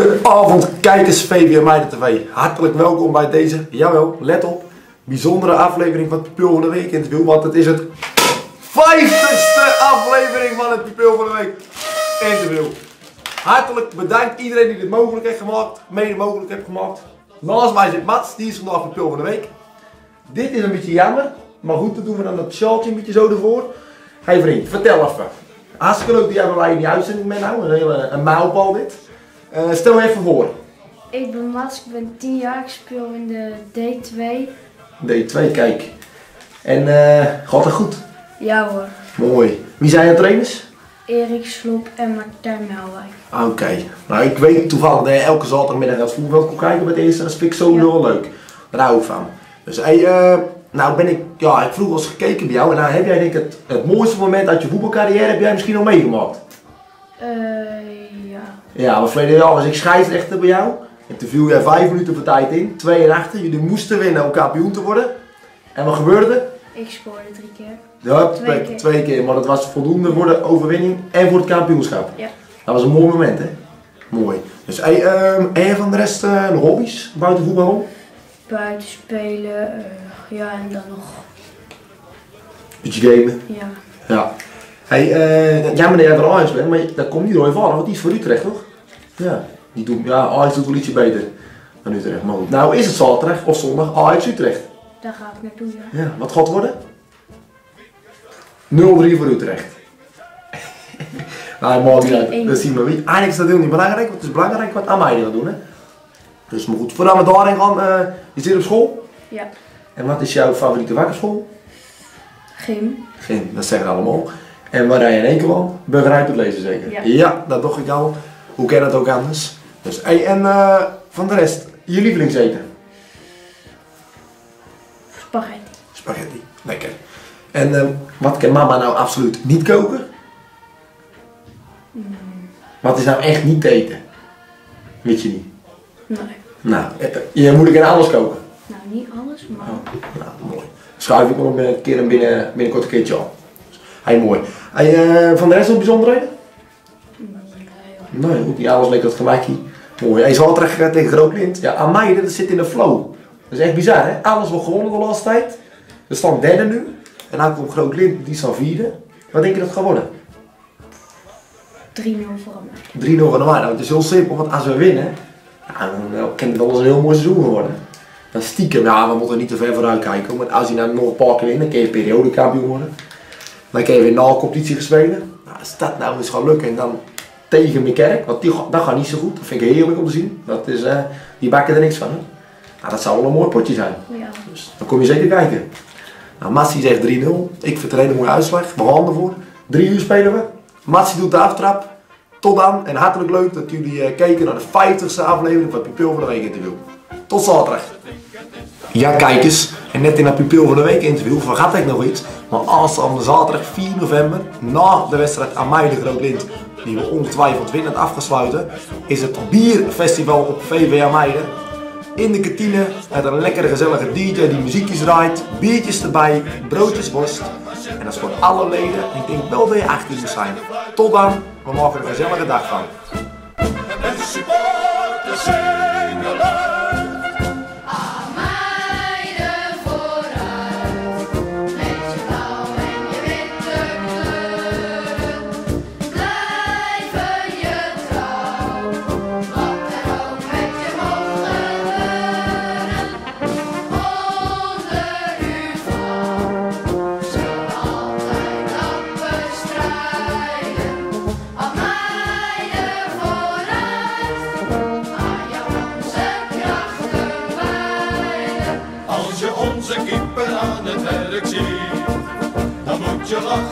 Goedenavond kijkers VB Ameide TV. Hartelijk welkom bij deze, jawel, let op, bijzondere aflevering van het Pupil van de Week interview. Want het is het 50ste aflevering van het Pupil van de Week interview. Hartelijk bedankt iedereen die dit mogelijk heeft gemaakt, Naast mij zit Mats, die is vandaag Pupil van de Week. Dit is een beetje jammer, maar goed, dat doen we dan dat sjaaltje een beetje zo ervoor. Hé hey vriend, vertel even. Hartstikke leuk dat jij bij mij in die uitzending bent nou, een mijlpaal dit. Stel me even voor. Ik ben Mats, ik ben 10 jaar, ik speel in de D2. D2, kijk. En gaat dat goed? Ja hoor. Mooi. Wie zijn de trainers? Erik Slob en Martijn Muilwijk. Oké. Nou, ik weet toevallig dat je elke zaterdagmiddag als voetbal komt kijken met deze. Dat vind ik zo heel leuk. Daar hou ik van. Dus hey, nou ben ik, ja, ik vroeg al eens gekeken bij jou en nou heb jij denk ik het mooiste moment uit je voetbalcarrière, heb jij misschien nog meegemaakt? Ja, maar verleden jaar was ik scheidsrechter bij jou. En toen viel jij 5 minuten voor tijd in, 2 en 8. Jullie moesten winnen om kampioen te worden. En wat gebeurde? Ik scoorde 3 keer. Ja, 2 keer. Maar dat was voldoende voor de overwinning en voor het kampioenschap. Ja. Dat was een mooi moment, hè? Mooi. Dus en van de rest hobby's buiten voetbal? Buiten spelen, ja, en dan nog beetje gamen? Ja. Hey, ja, meneer, jij van Ajax bent, maar daar komt niet door je vallen, want die is voor Utrecht, toch? Ja, Ajax doet wel ietsje beter dan Utrecht, maar goed. Nou, is het zaterdag of zondag Ajax-Utrecht? Daar ga ik naartoe, ja. Ja, wat gaat het worden? 0-3 voor Utrecht. Nou, mooi niet uit, dat zien we niet. Ajax, dat heel niet belangrijk, want het is belangrijk wat Ameide gaat doen, hè. Dus, maar goed, voordat we daarin gaan, je zit op school? Ja. En wat is jouw favoriete wakkerschool? Gym. Gym, dat zeggen we allemaal. En waar rij je in één keer al? Begrijp het lezen zeker? Ja, dat dacht ik al. Hoe kan het ook anders? Dus, hey, en van de rest, je lievelingseten? Spaghetti. Spaghetti, lekker. En wat kan mama nou absoluut niet koken? Mm. Wat is nou echt niet te eten? Weet je niet? Nee. Nou, je moet ik in alles koken? Nou, niet alles, maar... Oh, nou, mooi. Schuif ik nog een keer en binnenkort een keertje al. Hey, mooi. Hey, van de rest nog bijzonderheden? Nee, nee, goed, niet alles lekker dat gemakje. Mooi. Hij is al terug tegen Groot-Lind. Ja, Ameide, dat zit in de flow. Dat is echt bizar, hè? Alles wordt gewonnen de laatste tijd. We staan derde nu. En dan komt Groot-Lind, die staan vierde. Wat denk je dat het gaat worden? 3-0 voor Ameide. 3-0 voor Ameide. Nou, het is heel simpel, want als we winnen, nou, dan kan het wel eens een heel mooi seizoen worden. Dan stiekem, ja, we moeten niet te ver vooruit kijken. Want als hij nou nog een paar keer wint, dan kun je periodekampioen worden. Dan kun je weer na competitie gaan spelen. Nou, als dat nou eens gaat lukken en dan tegen mijn kerk, want dat gaat niet zo goed. Dat vind ik heerlijk om te zien. Dat is, die bakken er niks van. Hè? Nou, dat zou wel een mooi potje zijn. Ja. Dus dan kom je zeker kijken. Nou, Massie zegt 3-0. Ik vertreed een mooie uitslag. We gaan ervoor. 3 uur spelen we. Massie doet de aftrap. Tot dan en hartelijk leuk dat jullie keken naar de 50ste aflevering van het Pupil van de Week interview. Tot zaterdag. Ja kijkers, en net in dat Pupil van de Week interview vergat ik nog iets. Maar aanstaande zaterdag 4 november, na de wedstrijd Ameide Groot-Lind, die we ongetwijfeld winnend afgesluiten, is het bierfestival op VW Ameide. In de kantine, met een lekkere gezellige DJ die muziekjes draait, biertjes erbij, broodjes worst. En dat is voor alle leden, ik denk wel dat je 18 moet zijn. Tot dan, we maken er een gezellige dag van. Your love.